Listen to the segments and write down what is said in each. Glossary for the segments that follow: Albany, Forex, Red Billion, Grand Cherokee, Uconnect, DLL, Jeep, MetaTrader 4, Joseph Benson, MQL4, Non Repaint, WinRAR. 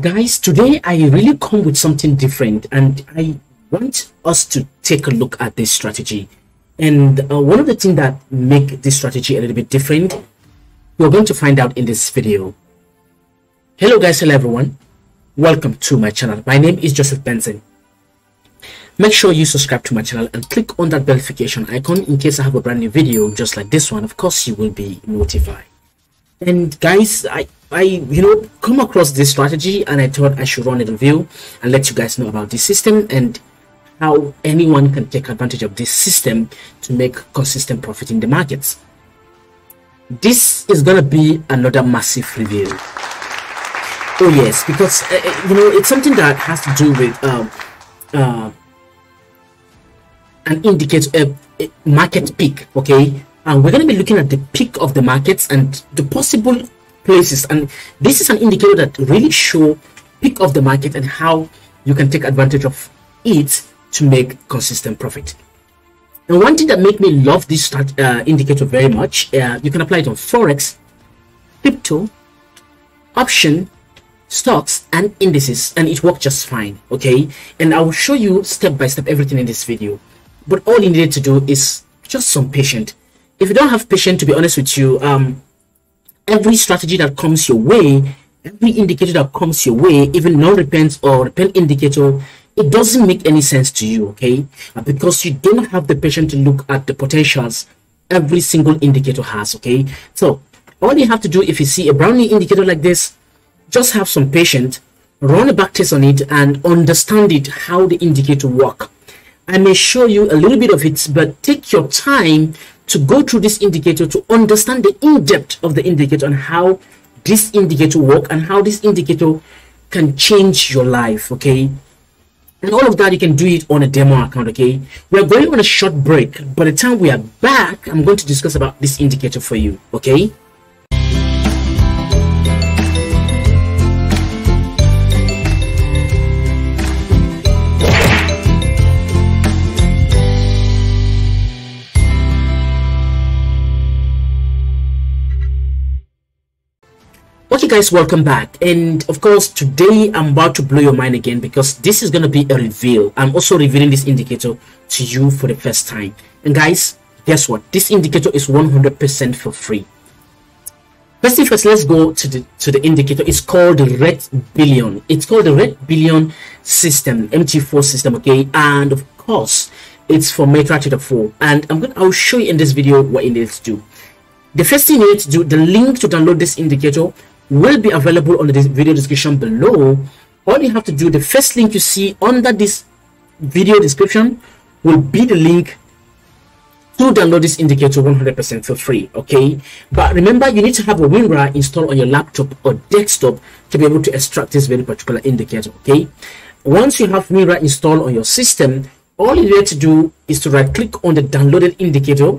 Guys, today I really come with something different, and I want us to take a look at this strategy. And one of the things that make this strategy a little bit different, we're going to find out in this video. Hello guys, hello everyone, welcome to my channel. My name is Joseph Benson. Make sure you subscribe to my channel and click on that notification icon in case I have a brand new video just like this one. Of course you will be notified. And guys, I you know, come across this strategy and I thought I should run a review and let you guys know about this system and how anyone can take advantage of this system to make consistent profit in the markets. This is gonna be another massive review. Oh yes, because you know, it's something that has to do with and indicates a market peak. Okay, and we're gonna be looking at the peak of the markets and the possible places, and this is an indicator that really shows peak of the market and how you can take advantage of it to make consistent profit. And one thing that made me love this indicator very much, you can apply it on forex, crypto, option, stocks and indices, and it worked just fine. Okay, and I will show you step by step everything in this video, but all you needed to do is just some patience. If you don't have patience, to be honest with you, every strategy that comes your way, every indicator that comes your way, even non-repent or repent indicator, it doesn't make any sense to you, okay? Because you don't have the patience to look at the potentials every single indicator has, okay? So all you have to do, if you see a brownie indicator like this, just have some patience, run a back test on it and understand it, how the indicator works. I may show you a little bit of it, but take your time to go through this indicator to understand the in-depth of the indicator and how this indicator works and how this indicator can change your life, okay? And all of that, you can do it on a demo account, okay? We're going on a short break. By the time we are back, I'm going to discuss about this indicator for you, okay? Okay guys, welcome back, and of course today I'm about to blow your mind again because this is going to be a reveal. I'm also revealing this indicator to you for the first time, and guys, guess what? This indicator is 100% for free. First thing first, let's go to the indicator. It's called the Red Billion. It's called the Red Billion system, MT4 system, okay? And of course it's for MetaTrader 4, and I'll show you in this video what it needs to do. The first thing you need to do, the link to download this indicator will be available on the video description below. All you have to do, the first link you see under this video description will be the link to download this indicator 100% for free, okay? But remember, you need to have a WinRAR installed on your laptop or desktop to be able to extract this very particular indicator, okay? Once you have WinRAR installed on your system, all you need to do is to right click on the downloaded indicator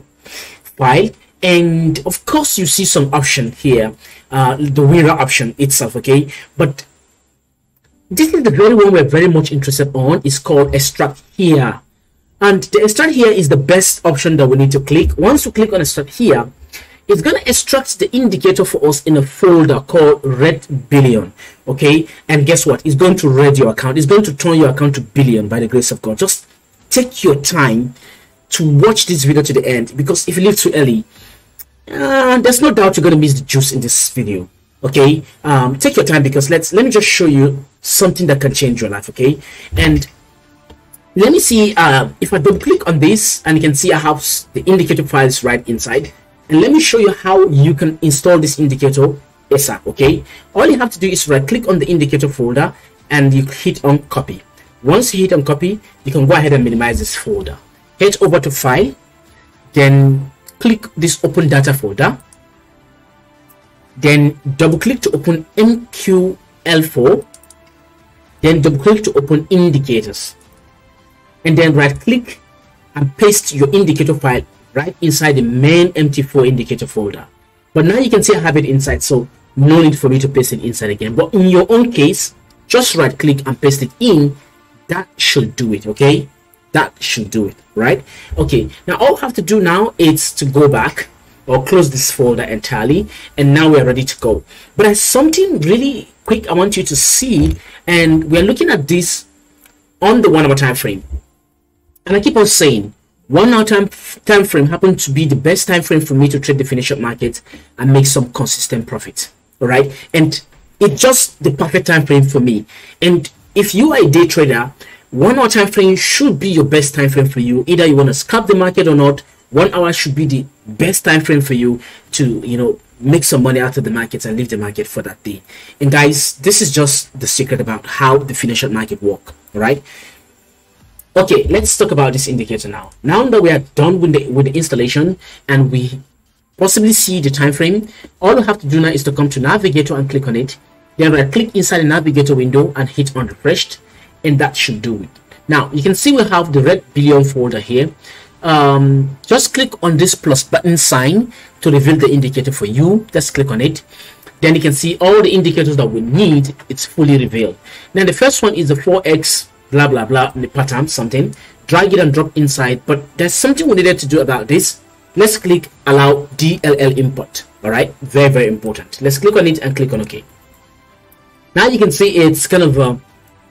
file, and of course you see some option here, the WinRAR option itself, okay? But this is the very one we're very much interested on. It's called extract here, and the extract here is the best option that we need to click. Once you click on extract here, it's going to extract the indicator for us in a folder called Red Billion, okay? And guess what? It's going to red your account. It's going to turn your account to billion by the grace of God. Just take your time to watch this video to the end, because if you leave too early, there's no doubt you're going to miss the juice in this video, okay? Take your time, because let me just show you something that can change your life, okay? And let me see, if I double click on this, and you can see I have the indicator files right inside, and let me show you how you can install this indicator ASAP, okay? All you have to do is right click on the indicator folder and you hit on copy. Once you hit on copy, you can go ahead and minimize this folder, head over to file, then click this open data folder, then double click to open MQL4, then double click to open indicators, and then right click and paste your indicator file right inside the main MT4 indicator folder. But now you can see I have it inside, so no need for me to paste it inside again. But in your own case, just right click and paste it in. That should do it, okay? That should do it, right? Okay, now all I have to do now is to go back or close this folder entirely, and now we're ready to go. But there's something really quick, I want you to see, and we are looking at this on the 1 hour time frame. And I keep on saying 1 hour time frame happened to be the best time frame for me to trade the financial market and make some consistent profit. All right, and it's just the perfect time frame for me. And if you are a day trader, 1 hour time frame should be your best time frame for you. Either you want to scalp the market or not, 1 hour should be the best time frame for you to, you know, make some money out of the markets and leave the market for that day. And guys, this is just the secret about how the financial market work. All right, okay, let's talk about this indicator now. Now that we are done with the installation and we possibly see the time frame, all we have to do now is to come to navigator and click on it. Then we'll click inside the navigator window and hit on refreshed, and that should do it. Now you can see we have the Red Billion folder here. Just click on this plus button sign to reveal the indicator for you. Just click on it. Then you can see all the indicators that we need. It's fully revealed. Now the first one is the 4x blah blah blah in the pattern something. Drag it and drop inside. But there's something we needed to do about this. Let's click allow DLL import. All right, very, very important. Let's click on it and click on OK. Now you can see it's kind of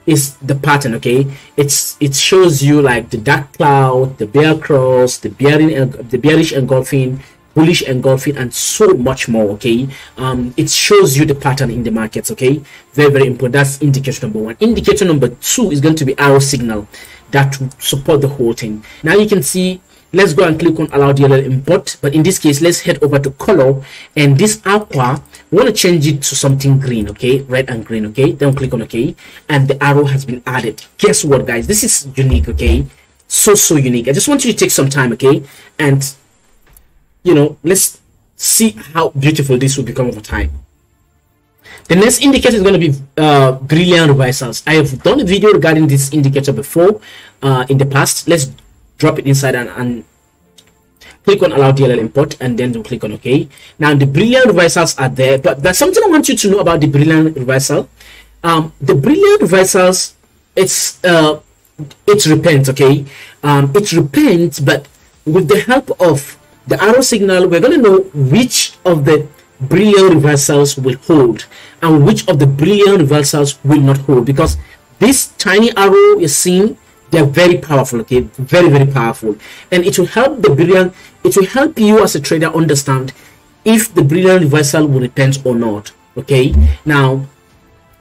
is the pattern. Okay, it shows you like the dark cloud, the bear cross, the bearish engulfing, bullish engulfing, and so much more. Okay, it shows you the pattern in the markets. Okay, very, very important. That's indicator number one. Indicator number two is going to be arrow signal that support the whole thing. Now you can see, let's go and click on allow DLL import, but in this case let's head over to color, and this aqua we want to change it to something green. Okay, red and green. Okay, then click on OK, and the arrow has been added. Guess what, guys, this is unique. Okay, so unique. I just want you to take some time, okay, and you know, let's see how beautiful this will become over time. The next indicator is going to be Grillian reversals. I have done a video regarding this indicator before in the past. Let's drop it inside and click on allow DLL import, and then we'll click on OK. Now the brilliant reversals are there, but there's something I want you to know about the brilliant reversal. The brilliant reversals, it repents. Okay, it repents, but with the help of the arrow signal we're going to know which of the brilliant reversals will hold and which of the brilliant reversals will not hold, because this tiny arrow you're seeing, they're very powerful. Okay, very, very powerful, and it will help it will help you as a trader understand if the brilliant reversal will repent or not. Okay, now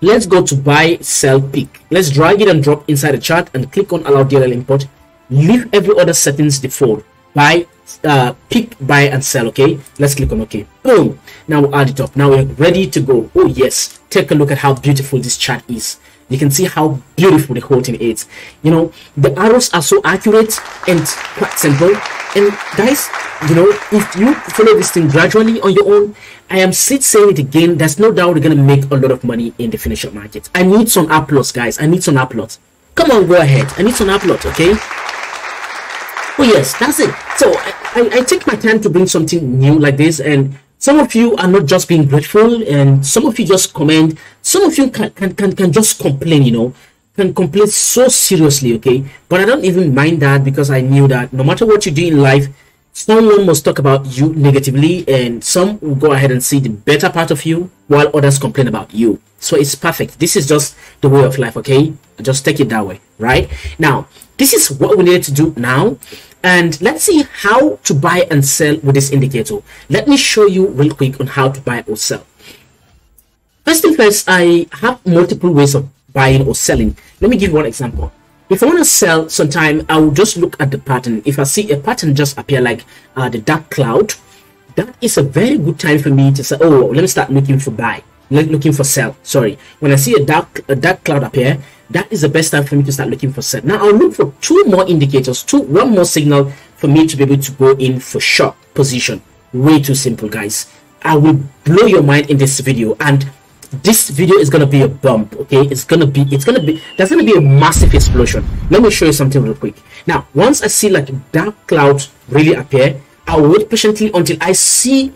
let's go to buy sell peak. Let's drag it and drop inside the chart and click on allow DLL import. Leave every other settings default. Buy pick, buy and sell. Okay, let's click on OK. Boom, now we'll add it up. Now we're ready to go. Oh yes, take a look at how beautiful this chart is. You can see how beautiful the whole thing is. You know, the arrows are so accurate and quite simple. And guys, you know, if you follow this thing gradually on your own, I am saying it again, there's no doubt we're going to make a lot of money in the financial market. I need some applause, guys. I need some applause. Come on, go ahead. I need some applause, okay? Oh, yes, that's it. So I take my time to bring something new like this, and some of you are not just being grateful, and some of you just comment. Some of you can just complain, you know, can complain so seriously, okay? But I don't even mind that, because I knew that no matter what you do in life, someone must talk about you negatively, and some will go ahead and see the better part of you while others complain about you. So it's perfect. This is just the way of life, okay? Just take it that way, right? Now, this is what we need to do now. And let's see how to buy and sell with this indicator. Let me show you real quick on how to buy or sell. First thing first, I have multiple ways of buying or selling. Let me give one example. If I want to sell sometime, I will just look at the pattern. If I see a pattern just appear like the dark cloud, that is a very good time for me to say, oh, let me start looking for buy. Looking for sell. Sorry, when I see a dark cloud appear, that is the best time for me to start looking for sell. Now I'll look for two more indicators, one more signal for me to be able to go in for short position. Way too simple, guys. I will blow your mind in this video, and this video is gonna be a bump. Okay, there's gonna be a massive explosion. Let me show you something real quick. Now, once I see like dark cloud really appear, I'll wait patiently until I see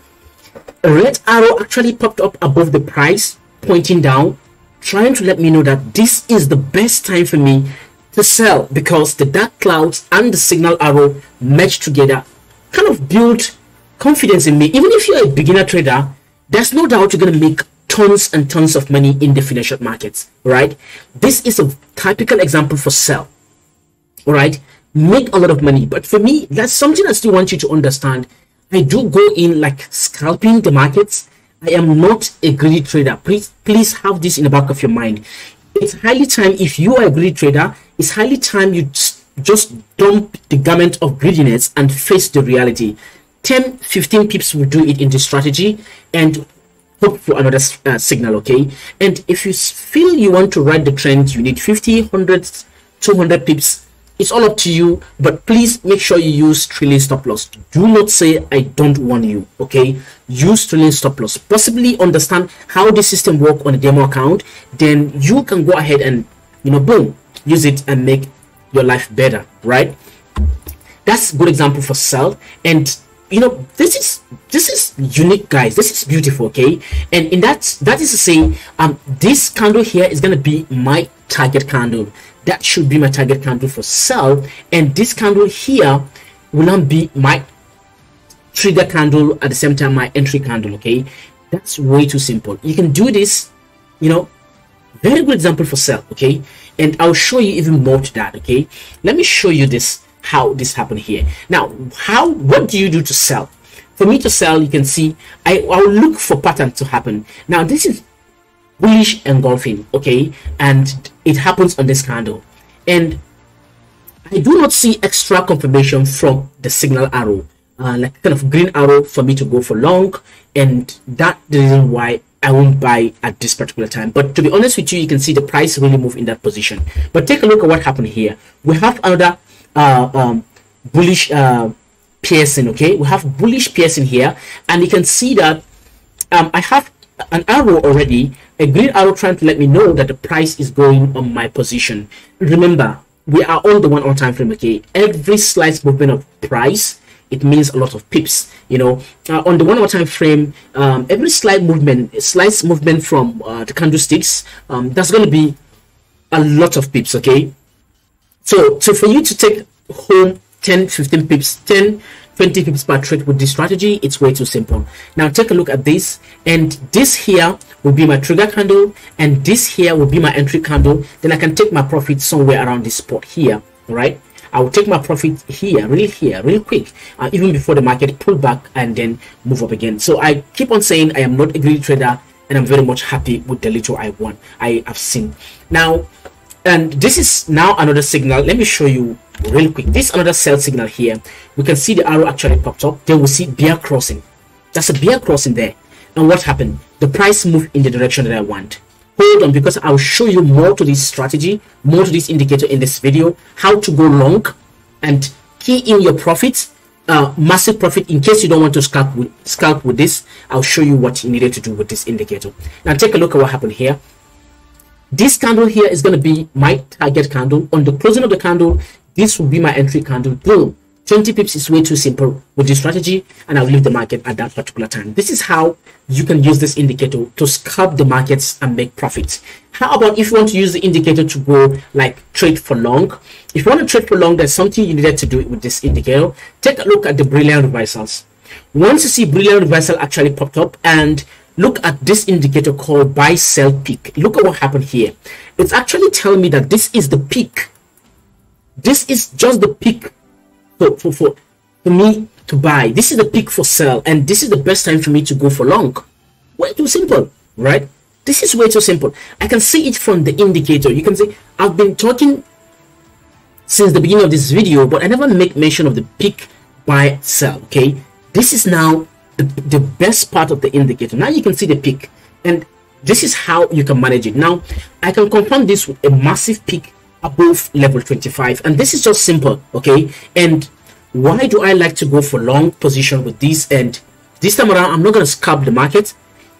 a red arrow actually popped up above the price, pointing down, trying to let me know that this is the best time for me to sell, because the dark clouds and the signal arrow merged together kind of build confidence in me. Even if you're a beginner trader, there's no doubt you're going to make tons and tons of money in the financial markets, right? This is a typical example for sell, all right? Make a lot of money. But for me, that's something I still want you to understand. I do go in like scalping the markets. I am not a greedy trader. Please have this in the back of your mind. It's highly time, if you are a greedy trader, it's highly time you just dump the garment of greediness and face the reality. 10-15 pips will do it in this strategy and hope for another signal, okay? And if you feel you want to ride the trend, you need 50, 100, 200 pips. It's all up to you, but please make sure you use trailing stop loss. Do not say, I don't warn you, okay? Use trailing stop loss. Possibly understand how the system works on a demo account. Then you can go ahead and, you know, boom, use it and make your life better, right? That's a good example for sell. And you know, this is unique, guys. This is beautiful, okay? And in that is to say, this candle here is going to be my target candle. That should be my target candle for sell, and this candle here will not be my trigger candle, at the same time my entry candle, okay? That's way too simple. You can do this, you know. Very good example for sell, okay? And I'll show you even more to that, okay? Let me show you this, how this happened here. Now, what do you do to sell? For me to sell, you can see I'll look for pattern to happen. Now, this is bullish engulfing, okay? And it happens on this candle. And I do not see extra confirmation from the signal arrow, like kind of green arrow for me to go for long. And that's the reason why I won't buy at this particular time. But to be honest with you, you can see the price really move in that position. But take a look at what happened here. We have another bullish piercing, okay? We have bullish piercing here, and you can see that I have an arrow already, a green arrow trying to let me know that the price is going on my position. Remember, we are all the one on time frame, okay? Every slight movement of price, it means a lot of pips, you know. On the 1 hour time frame, every slight movement from the candlesticks, that's going to be a lot of pips, okay? So for you to take home 10-15 pips, 10-20 pips per trade with this strategy, it's way too simple. Now take a look at this, and this here will be my trigger candle, and this here will be my entry candle. Then I can take my profit somewhere around this spot here, right? I will take my profit here, really quick, even before the market pull back and then move up again. So I keep on saying I am not a greedy trader, and I'm very much happy with the little I have seen. Now, and this is now another signal. Let me show you real quick. This another sell signal here. We can see the arrow actually popped up. Then we see bear crossing. That's a bear crossing there. And what happened? The price moved in the direction that I want. Hold on, because I'll show you more to this strategy, more to this indicator in this video, how to go long and key in your profits, massive profit. In case you don't want to scalp with this, I'll show you what you needed to do with this indicator. Now take a look at what happened here. This candle here is going to be my target candle. On the closing of the candle, this will be my entry candle. Boom. 20 pips is way too simple with this strategy, and I'll leave the market at that particular time. This is how you can use this indicator to scalp the markets and make profits. How about if you want to use the indicator to go like trade for long? If you want to trade for long, there's something you needed to do with this indicator. Take a look at the brilliant reversals. Once you see brilliant reversal actually popped up, and look at this indicator called buy sell peak. Look at what happened here. It's actually telling me that this is the peak. This is just the peak. For me to buy, this is the peak for sell, and this is the best time for me to go for long. Way too simple, right? This is way too simple. I can see it from the indicator. You can see I've been talking since the beginning of this video, but I never make mention of the peak buy sell, okay? This is now the best part of the indicator. Now you can see the peak, and this is how you can manage it. Now I can confirm this with a massive peak above level 25, and this is just simple, okay? And why do I like to go for long position with this? And this time around, I'm not going to scalp the market.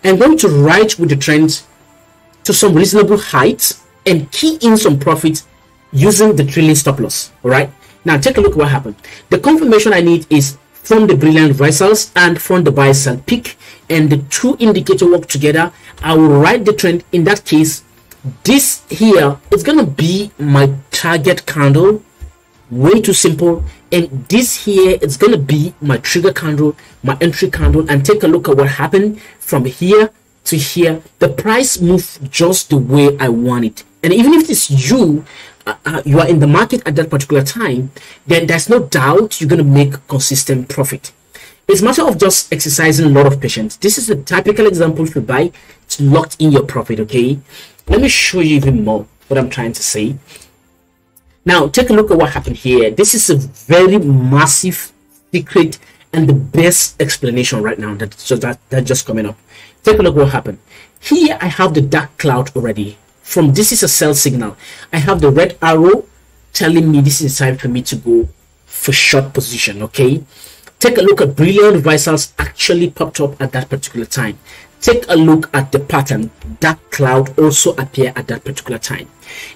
I'm going to ride with the trend to some reasonable height and key in some profit using the trailing stop loss. All right, now take a look at what happened. The confirmation I need is from the brilliant reversals and from the buy sell peak, and the two indicator work together. I will ride the trend. In that case, this here is gonna be my target candle, way too simple, and this here is gonna be my trigger candle, my entry candle. And take a look at what happened from here to here, the price moved just the way I want it. And even if it's you, you are in the market at that particular time, then there's no doubt you're going to make consistent profit. It's a matter of just exercising a lot of patience. This is a typical example to buy. It's locked in your profit, okay? Let me show you even more what I'm trying to say. Now, take a look at what happened here. This is a very massive secret and the best explanation right now that's just coming up. Take a look at what happened. Here, I have the dark cloud already. From this is a sell signal. I have the red arrow telling me this is time for me to go for short position, okay? Take a look at brilliant reversals actually popped up at that particular time. Take a look at the pattern. Dark cloud also appear at that particular time.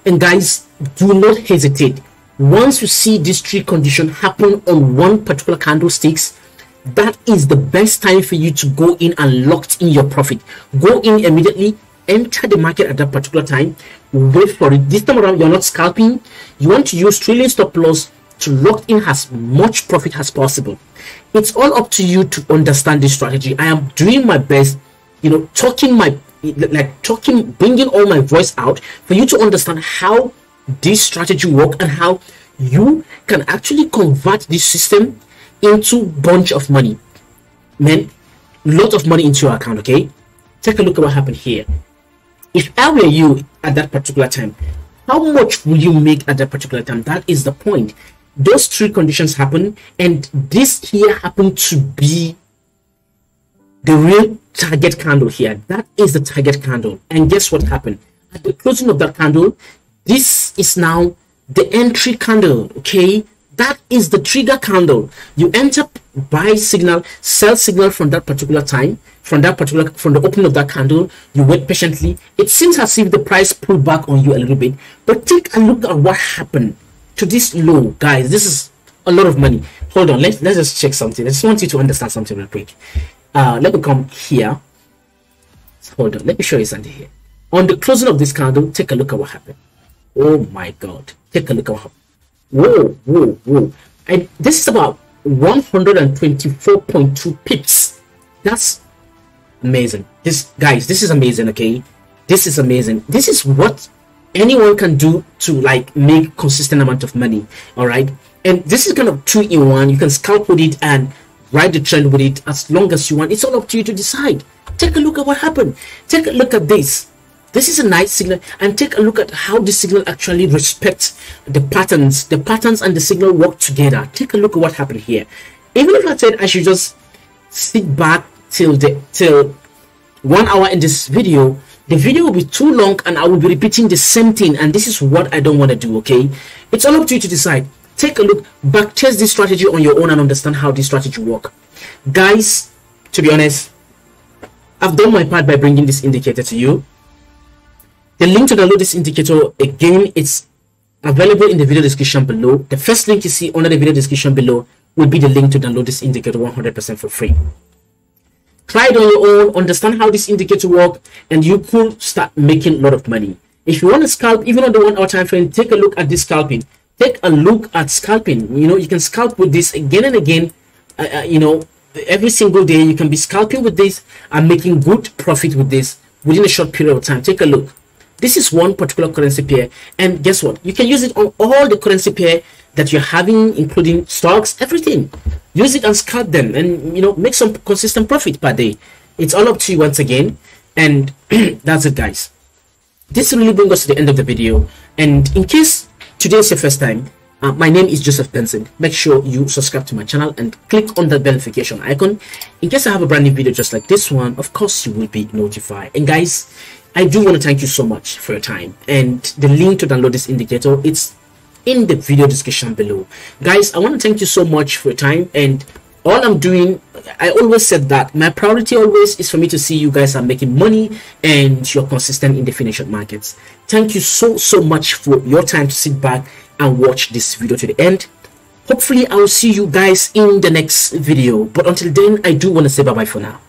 And guys, do not hesitate. Once you see this trade condition happen on one particular candlesticks, that is the best time for you to go in and lock in your profit. Go in immediately, enter the market at that particular time, wait for it. This time around, you're not scalping. You want to use trailing stop loss to lock in as much profit as possible. It's all up to you to understand this strategy. I am doing my best, you know, bringing all my voice out for you to understand how this strategy works and how you can actually convert this system into bunch of money, man, lot of money into your account, okay? Take a look at what happened here. If I were you at that particular time, how much will you make at that particular time? That is the point. Those three conditions happen, and this here happened to be the real target candle here. That is the target candle. And guess what happened at the closing of that candle? This is now the entry candle, okay? That is the trigger candle. You enter buy signal, sell signal from that particular time, from the opening of that candle. You wait patiently. It seems as if the price pulled back on you a little bit, but take a look at what happened to this low, guys. This is a lot of money. Hold on, let's just check something. I just want you to understand something real quick. Let me come here. Hold on, let me show you something here. On the closing of this candle, take a look at what happened. Oh my God, take a look at what happened. Whoa, whoa, whoa. And this is about 124.2 pips. That's amazing. This, guys, this is amazing, okay? This is amazing. This is what anyone can do to like make consistent amount of money, all right? And this is kind of 2-in-1. You can scalp with it and ride the trend with it as long as you want. It's all up to you to decide. Take a look at what happened. Take a look at this. This is a nice signal, and take a look at how the signal actually respects the patterns. The patterns and the signal work together. Take a look at what happened here. Even if I said I should just sit back till 1 hour in this video, the video will be too long and I will be repeating the same thing, and this is what I don't want to do, okay? It's all up to you to decide. Take a look, back test this strategy on your own and understand how this strategy works. Guys, to be honest, I've done my part by bringing this indicator to you. The link to download this indicator, again, it's available in the video description below. The first link you see under the video description below will be the link to download this indicator 100% for free. Try it on your own, understand how this indicator works, and you could start making a lot of money. If you want to scalp, even on the 1 hour time frame, take a look at this scalping. Take a look at scalping. You know, you can scalp with this again and again, you know, every single day. You can be scalping with this and making good profit with this within a short period of time. Take a look. This is one particular currency pair, and guess what? You can use it on all the currency pair that you're having, including stocks, everything. Use it and scalp them, and you know, make some consistent profit per day. It's all up to you once again, and that's it, guys. This really brings us to the end of the video. And in case today is your first time, my name is Joseph Benson. Make sure you subscribe to my channel and click on that bell notification icon. In case I have a brand new video just like this one, of course you will be notified. And guys, I do want to thank you so much for your time, and the link to download this indicator, it's in the video description below. Guys, I want to thank you so much for your time, and all I'm doing, I always said that my priority always is for me to see you guys are making money and you're consistent in the financial markets. Thank you so much for your time to sit back and watch this video to the end. Hopefully I'll see you guys in the next video, but until then I do want to say bye bye for now.